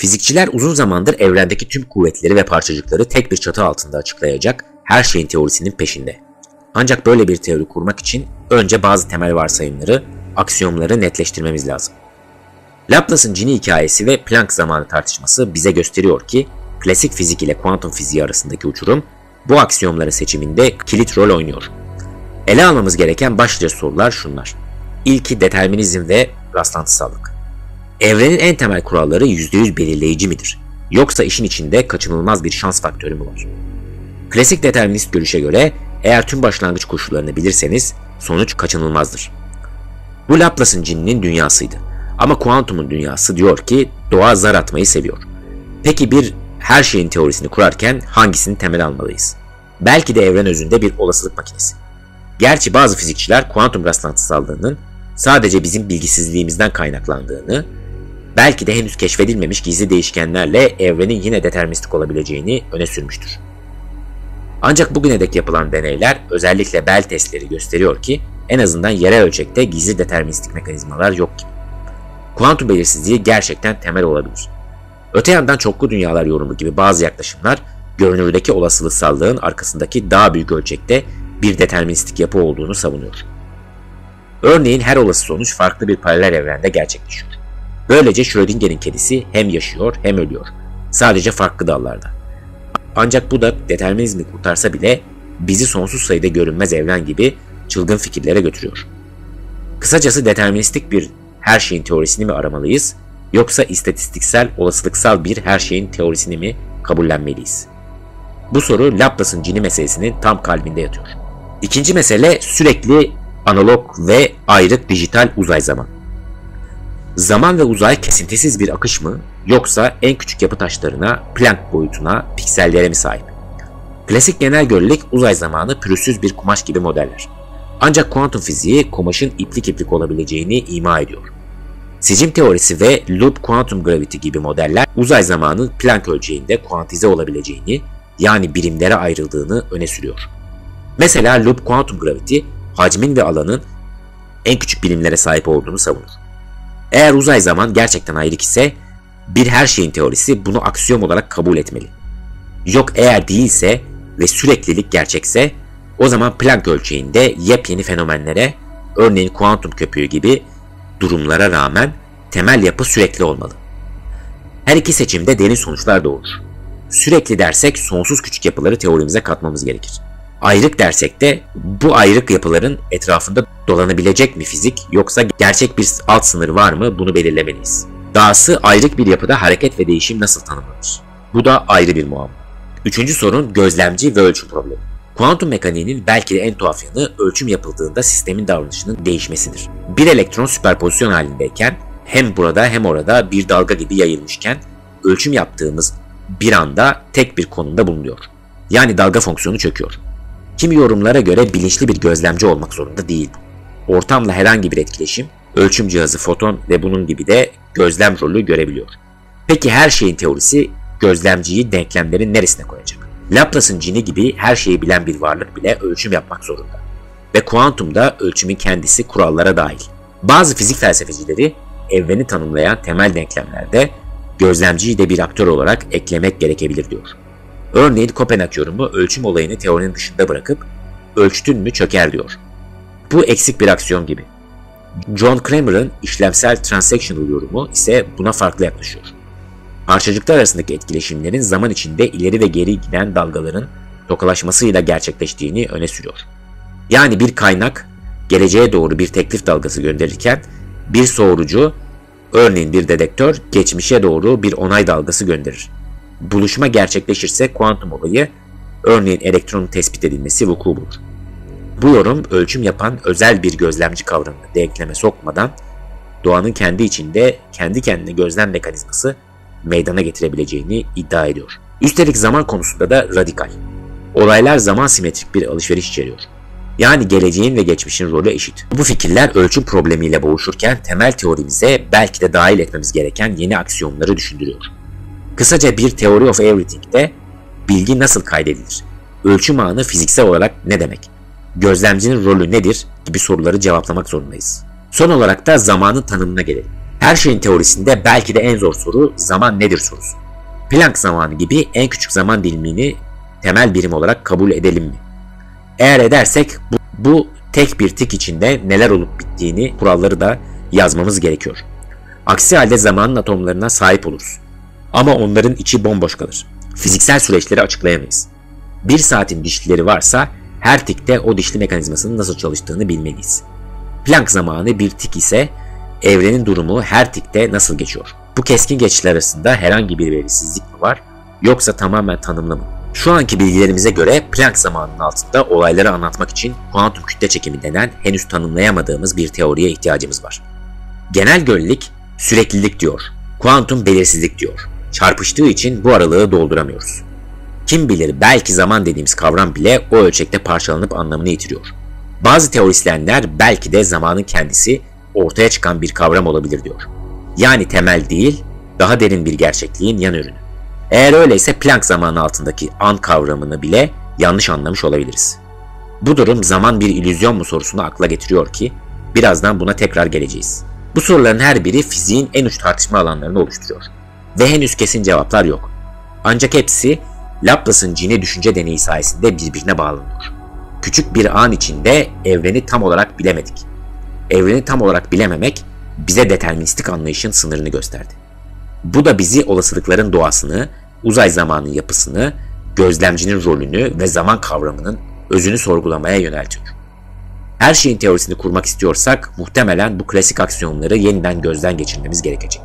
Fizikçiler uzun zamandır evrendeki tüm kuvvetleri ve parçacıkları tek bir çatı altında açıklayacak her şeyin teorisinin peşinde. Ancak böyle bir teori kurmak için önce bazı temel varsayımları, aksiyomları netleştirmemiz lazım. Laplace'ın cini hikayesi ve Planck zamanı tartışması bize gösteriyor ki klasik fizik ile kuantum fiziği arasındaki uçurum bu aksiyomları seçiminde kilit rol oynuyor. Ele almamız gereken başlıca sorular şunlar. İlki determinizm ve rastlantısallık. Evrenin en temel kuralları %100 belirleyici midir? Yoksa işin içinde kaçınılmaz bir şans faktörü mü var? Klasik determinist görüşe göre eğer tüm başlangıç koşullarını bilirseniz sonuç kaçınılmazdır. Bu Laplace'ın cininin dünyasıydı. Ama kuantumun dünyası diyor ki doğa zar atmayı seviyor. Peki bir her şeyin teorisini kurarken hangisini temel almalıyız? Belki de evren özünde bir olasılık makinesi. Gerçi bazı fizikçiler kuantum rastlantısallığının sadece bizim bilgisizliğimizden kaynaklandığını, belki de henüz keşfedilmemiş gizli değişkenlerle evrenin yine deterministik olabileceğini öne sürmüştür. Ancak bugüne dek yapılan deneyler, özellikle Bell testleri gösteriyor ki en azından yerel ölçekte gizli deterministik mekanizmalar yok gibi. Kuantum belirsizliği gerçekten temel olabilir. Öte yandan çoklu dünyalar yorumu gibi bazı yaklaşımlar görünürdeki olasılıksallığın arkasındaki daha büyük ölçekte bir deterministik yapı olduğunu savunuyor. Örneğin her olası sonuç farklı bir paralel evrende gerçekleşiyor. Böylece Schrödinger'in kedisi hem yaşıyor hem ölüyor. Sadece farklı dallarda. Ancak bu da determinizmi kurtarsa bile bizi sonsuz sayıda görünmez evren gibi çılgın fikirlere götürüyor. Kısacası deterministik bir her şeyin teorisini mi aramalıyız, yoksa istatistiksel, olasılıksal bir her şeyin teorisini mi kabullenmeliyiz? Bu soru Laplace'ın cini meselesinin tam kalbinde yatıyor. İkinci mesele sürekli analog ve ayrık dijital uzay zaman. Zaman ve uzay kesintisiz bir akış mı, yoksa en küçük yapı taşlarına, Planck boyutuna, piksellere mi sahip? Klasik genel görelilik uzay zamanı pürüzsüz bir kumaş gibi modeller. Ancak kuantum fiziği kumaşın iplik iplik olabileceğini ima ediyor. Sicim teorisi ve loop quantum gravity gibi modeller uzay zamanın Planck ölçeğinde kuantize olabileceğini, yani birimlere ayrıldığını öne sürüyor. Mesela loop quantum gravity hacmin ve alanın en küçük birimlere sahip olduğunu savunur. Eğer uzay zaman gerçekten ayrık ise bir her şeyin teorisi bunu aksiyom olarak kabul etmeli. Yok eğer değilse ve süreklilik gerçekse o zaman Planck ölçeğinde yepyeni fenomenlere, örneğin kuantum köpüğü gibi durumlara rağmen temel yapı sürekli olmalı. Her iki seçimde derin sonuçlar doğurur. Sürekli dersek sonsuz küçük yapıları teorimize katmamız gerekir. Ayrık dersek de bu ayrık yapıların etrafında dolanabilecek mi fizik, yoksa gerçek bir alt sınır var mı, bunu belirlemeliyiz. Dahası ayrık bir yapıda hareket ve değişim nasıl tanımlanır? Bu da ayrı bir muamma. Üçüncü sorun gözlemci ve ölçüm problemi. Kuantum mekaniğinin belki de en tuhaf yanı ölçüm yapıldığında sistemin davranışının değişmesidir. Bir elektron süperpozisyon halindeyken hem burada hem orada bir dalga gibi yayılmışken ölçüm yaptığımız bir anda tek bir konumda bulunuyor. Yani dalga fonksiyonu çöküyor. Kimi yorumlara göre bilinçli bir gözlemci olmak zorunda değil. Ortamla herhangi bir etkileşim, ölçüm cihazı foton ve bunun gibi de gözlem rolü görebiliyor. Peki her şeyin teorisi gözlemciyi denklemlerin neresine koyacak? Laplace'ın cini gibi her şeyi bilen bir varlık bile ölçüm yapmak zorunda. Ve kuantumda ölçümün kendisi kurallara dahil. Bazı fizik felsefecileri evreni tanımlayan temel denklemlerde gözlemciyi de bir aktör olarak eklemek gerekebilir diyor. Örneğin Kopenhag yorumu ölçüm olayını teorinin dışında bırakıp ölçtün mü çöker diyor. Bu eksik bir aksiyon gibi. John Cramer'ın işlemsel transactional yorumu ise buna farklı yaklaşıyor. Parçacıklar arasındaki etkileşimlerin zaman içinde ileri ve geri giden dalgaların tokalaşmasıyla gerçekleştiğini öne sürüyor. Yani bir kaynak geleceğe doğru bir teklif dalgası gönderirken bir soğurucu, örneğin bir dedektör, geçmişe doğru bir onay dalgası gönderir. Buluşma gerçekleşirse kuantum olayı, örneğin elektronun tespit edilmesi vuku bulur. Bu yorum ölçüm yapan özel bir gözlemci kavramını denkleme sokmadan doğanın kendi içinde kendi kendine gözlem mekanizması meydana getirebileceğini iddia ediyor. Üstelik zaman konusunda da radikal. Olaylar zaman simetrik bir alışveriş içeriyor. Yani geleceğin ve geçmişin rolü eşit. Bu fikirler ölçüm problemiyle boğuşurken temel teorimize belki de dahil etmemiz gereken yeni aksiyonları düşündürüyor. Kısaca bir Theory of Everything'de bilgi nasıl kaydedilir, ölçüm ağını fiziksel olarak ne demek, gözlemcinin rolü nedir gibi soruları cevaplamak zorundayız. Son olarak da zamanın tanımına gelelim. Her şeyin teorisinde belki de en zor soru zaman nedir sorusu. Planck zamanı gibi en küçük zaman dilimini temel birim olarak kabul edelim mi? Eğer edersek bu tek bir tik içinde neler olup bittiğini kuralları da yazmamız gerekiyor. Aksi halde zamanın atomlarına sahip oluruz. Ama onların içi bomboş kalır. Fiziksel süreçleri açıklayamayız. Bir saatin dişlileri varsa her tikte o dişli mekanizmasının nasıl çalıştığını bilmeliyiz. Planck zamanı bir tik ise evrenin durumu her tikte nasıl geçiyor? Bu keskin geçişler arasında herhangi bir belirsizlik mi var yoksa tamamen tanımlı mı? Şu anki bilgilerimize göre Planck zamanının altında olayları anlatmak için kuantum kütle çekimi denen henüz tanımlayamadığımız bir teoriye ihtiyacımız var. Genel görelilik süreklilik diyor, kuantum belirsizlik diyor. Çarpıştığı için bu aralığı dolduramıyoruz. Kim bilir belki zaman dediğimiz kavram bile o ölçekte parçalanıp anlamını yitiriyor. Bazı teorisyenler belki de zamanın kendisi ortaya çıkan bir kavram olabilir diyor. Yani temel değil, daha derin bir gerçekliğin yan ürünü. Eğer öyleyse Planck zamanı altındaki an kavramını bile yanlış anlamış olabiliriz. Bu durum zaman bir illüzyon mu sorusunu akla getiriyor ki birazdan buna tekrar geleceğiz. Bu soruların her biri fiziğin en uç tartışma alanlarını oluşturuyor. Ve henüz kesin cevaplar yok. Ancak hepsi Laplace'ın cini düşünce deneyi sayesinde birbirine bağlanıyor. Küçük bir an içinde evreni tam olarak bilemedik. Evreni tam olarak bilememek bize deterministik anlayışın sınırını gösterdi. Bu da bizi olasılıkların doğasını, uzay zamanının yapısını, gözlemcinin rolünü ve zaman kavramının özünü sorgulamaya yöneltiyor. Her şeyin teorisini kurmak istiyorsak muhtemelen bu klasik aksiyonları yeniden gözden geçirmemiz gerekecek.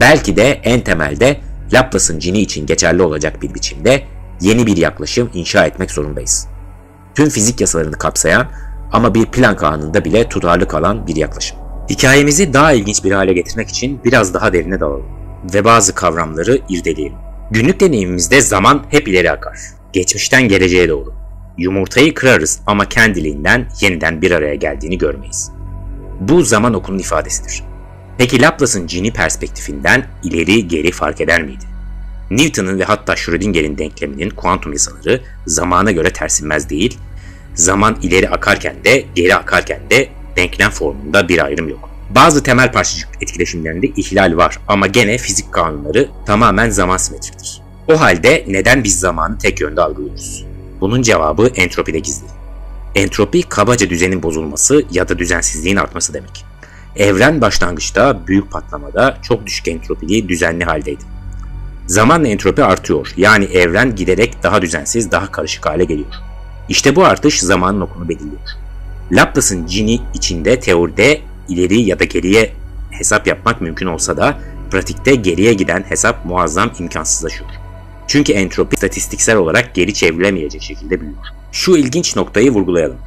Belki de en temelde Laplace'ın cini için geçerli olacak bir biçimde yeni bir yaklaşım inşa etmek zorundayız. Tüm fizik yasalarını kapsayan ama bir Planck anında bile tutarlı kalan bir yaklaşım. Hikayemizi daha ilginç bir hale getirmek için biraz daha derine dalalım ve bazı kavramları irdeleyelim. Günlük deneyimimizde zaman hep ileri akar, geçmişten geleceğe doğru. Yumurtayı kırarız ama kendiliğinden yeniden bir araya geldiğini görmeyiz. Bu zaman okunun ifadesidir. Peki Laplace'ın cini perspektifinden ileri geri fark eder miydi? Newton'un ve hatta Schrödinger'in denkleminin kuantum yasaları zamana göre tersinmez değil, zaman ileri akarken de geri akarken de denklem formunda bir ayrım yok. Bazı temel parçacık etkileşimlerinde ihlal var ama gene fizik kanunları tamamen zaman simetriktir. O halde neden biz zamanı tek yönde algılıyoruz? Bunun cevabı entropide gizli. Entropi kabaca düzenin bozulması ya da düzensizliğin artması demek. Evren başlangıçta büyük patlamada çok düşük entropili düzenli haldeydi. Zamanla entropi artıyor, yani evren giderek daha düzensiz, daha karışık hale geliyor. İşte bu artış zamanın okunu belirliyor. Laplace'ın cini içinde teoride ileri ya da geriye hesap yapmak mümkün olsa da pratikte geriye giden hesap muazzam imkansızlaşıyor. Çünkü entropi istatistiksel olarak geri çevrilemeyecek şekilde büyüyor. Şu ilginç noktayı vurgulayalım.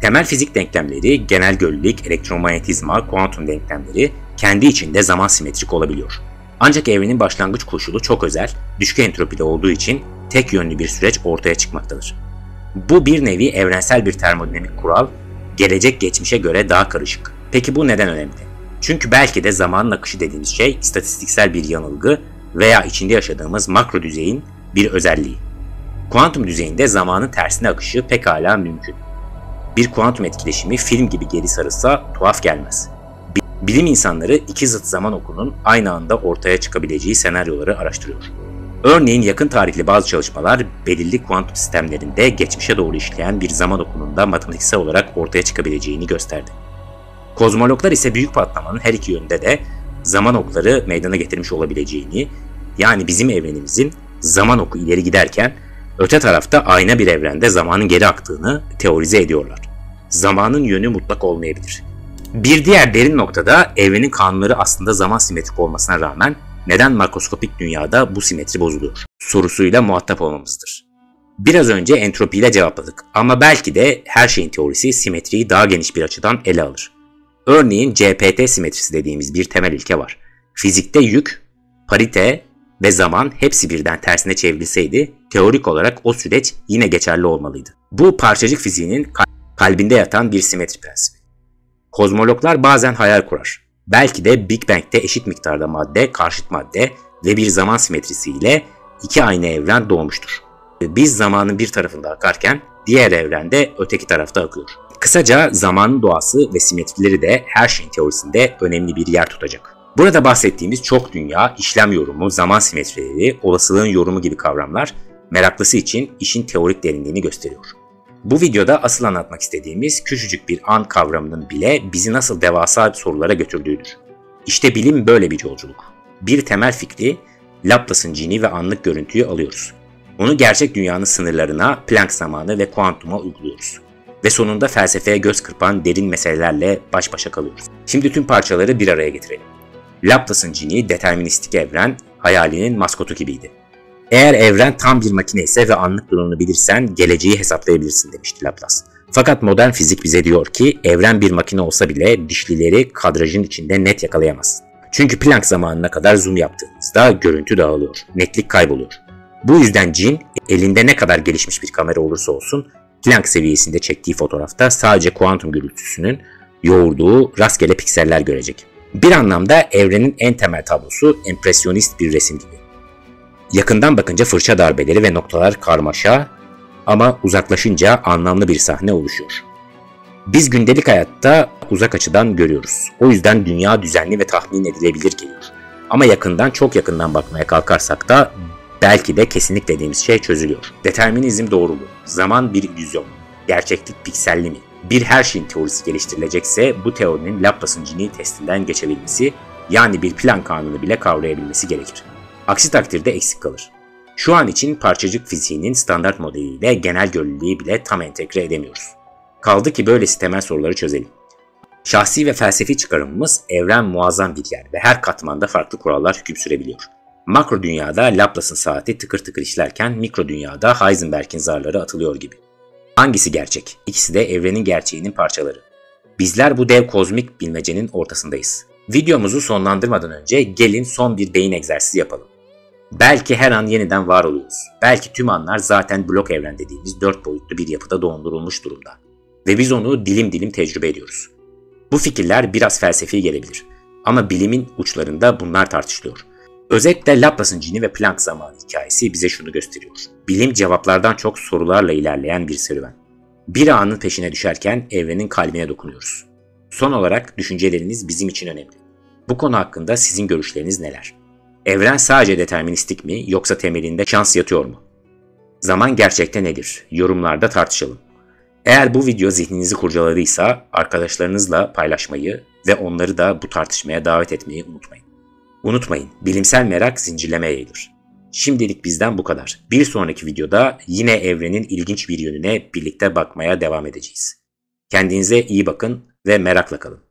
Temel fizik denklemleri, genel görelilik, elektromanyetizma, kuantum denklemleri kendi içinde zaman simetrik olabiliyor. Ancak evrenin başlangıç koşulu çok özel, düşük entropide olduğu için tek yönlü bir süreç ortaya çıkmaktadır. Bu bir nevi evrensel bir termodinamik kural, gelecek geçmişe göre daha karışık. Peki bu neden önemli? Çünkü belki de zamanın akışı dediğimiz şey istatistiksel bir yanılgı veya içinde yaşadığımız makro düzeyin bir özelliği. Kuantum düzeyinde zamanın tersine akışı pekala mümkün. Bir kuantum etkileşimi film gibi geri sarılsa tuhaf gelmez. Bilim insanları iki zıt zaman okunun aynı anda ortaya çıkabileceği senaryoları araştırıyor. Örneğin yakın tarihli bazı çalışmalar belirli kuantum sistemlerinde geçmişe doğru işleyen bir zaman okununda matematiksel olarak ortaya çıkabileceğini gösterdi. Kozmologlar ise büyük patlamanın her iki yönde de zaman okları meydana getirmiş olabileceğini, yani bizim evrenimizin zaman oku ileri giderken öte tarafta ayna bir evrende zamanın geri aktığını teorize ediyorlar. Zamanın yönü mutlak olmayabilir. Bir diğer derin noktada evrenin kanunları aslında zaman simetrik olmasına rağmen neden makroskopik dünyada bu simetri bozuluyor sorusuyla muhatap olmamızdır. Biraz önce entropiyle cevapladık ama belki de her şeyin teorisi simetriyi daha geniş bir açıdan ele alır. Örneğin CPT simetrisi dediğimiz bir temel ilke var. Fizikte yük, parite ve zaman hepsi birden tersine çevrilseydi teorik olarak o süreç yine geçerli olmalıydı. Bu parçacık fiziğinin kalbinde yatan bir simetri prensibi. Kozmologlar bazen hayal kurar. Belki de Big Bang'te eşit miktarda madde, karşıt madde ve bir zaman simetrisiyle iki aynı evren doğmuştur. Biz zamanın bir tarafında akarken diğer evrende öteki tarafta akıyor. Kısaca zamanın doğası ve simetrileri de her şeyin teorisinde önemli bir yer tutacak. Burada bahsettiğimiz çok dünya, işlem yorumu, zaman simetrileri, olasılığın yorumu gibi kavramlar meraklısı için işin teorik derinliğini gösteriyor. Bu videoda asıl anlatmak istediğimiz küçücük bir an kavramının bile bizi nasıl devasa sorulara götürdüğüdür. İşte bilim böyle bir yolculuk. Bir temel fikri, Laplace'ın cini ve anlık görüntüyü alıyoruz. Onu gerçek dünyanın sınırlarına, Planck zamanı ve kuantuma uyguluyoruz. Ve sonunda felsefeye göz kırpan derin meselelerle baş başa kalıyoruz. Şimdi tüm parçaları bir araya getirelim. Laplace'ın cini deterministik evren, hayalinin maskotu gibiydi. Eğer evren tam bir makine ise ve anlık durumunu bilirsen geleceği hesaplayabilirsin demişti Laplace. Fakat modern fizik bize diyor ki evren bir makine olsa bile dişlileri kadrajın içinde net yakalayamazsın. Çünkü Planck zamanına kadar zoom yaptığınızda görüntü dağılıyor, netlik kayboluyor. Bu yüzden cin elinde ne kadar gelişmiş bir kamera olursa olsun Planck seviyesinde çektiği fotoğrafta sadece kuantum gürültüsünün yoğurduğu rastgele pikseller görecek. Bir anlamda evrenin en temel tablosu empresyonist bir resim gibi. Yakından bakınca fırça darbeleri ve noktalar karmaşa ama uzaklaşınca anlamlı bir sahne oluşuyor. Biz gündelik hayatta uzak açıdan görüyoruz. O yüzden dünya düzenli ve tahmin edilebilir geliyor. Ama yakından, çok yakından bakmaya kalkarsak da belki de kesinlik dediğimiz şey çözülüyor. Determinizm doğru mu? Zaman bir illüzyon mu? Gerçeklik pikselli mi? Bir her şeyin teorisi geliştirilecekse bu teorinin Laplace'ın cini testinden geçebilmesi, yani bir Planck kanunu bile kavrayabilmesi gerekir. Aksi takdirde eksik kalır. Şu an için parçacık fiziğinin standart modeliyle genel görülülüğü bile tam entegre edemiyoruz. Kaldı ki böylesi temel soruları çözelim. Şahsi ve felsefi çıkarımımız evren muazzam bir yer ve her katmanda farklı kurallar hüküm sürebiliyor. Makro dünyada Laplace'ın saati tıkır tıkır işlerken mikro dünyada Heisenberg'in zarları atılıyor gibi. Hangisi gerçek? İkisi de evrenin gerçeğinin parçaları. Bizler bu dev kozmik bilmecenin ortasındayız. Videomuzu sonlandırmadan önce gelin son bir beyin egzersizi yapalım. Belki her an yeniden var oluyoruz. Belki tüm anlar zaten blok evren dediğimiz 4 boyutlu bir yapıda dondurulmuş durumda. Ve biz onu dilim dilim tecrübe ediyoruz. Bu fikirler biraz felsefi gelebilir. Ama bilimin uçlarında bunlar tartışılıyor. Özetle Laplace'ın cini ve Planck zamanı hikayesi bize şunu gösteriyor. Bilim cevaplardan çok sorularla ilerleyen bir serüven. Bir anın peşine düşerken evrenin kalbine dokunuyoruz. Son olarak düşünceleriniz bizim için önemli. Bu konu hakkında sizin görüşleriniz neler? Evren sadece deterministik mi yoksa temelinde şans yatıyor mu? Zaman gerçekte nedir? Yorumlarda tartışalım. Eğer bu video zihninizi kurcaladıysa arkadaşlarınızla paylaşmayı ve onları da bu tartışmaya davet etmeyi unutmayın. Unutmayın, bilimsel merak zincirlemeye yayılır. Şimdilik bizden bu kadar. Bir sonraki videoda yine evrenin ilginç bir yönüne birlikte bakmaya devam edeceğiz. Kendinize iyi bakın ve merakla kalın.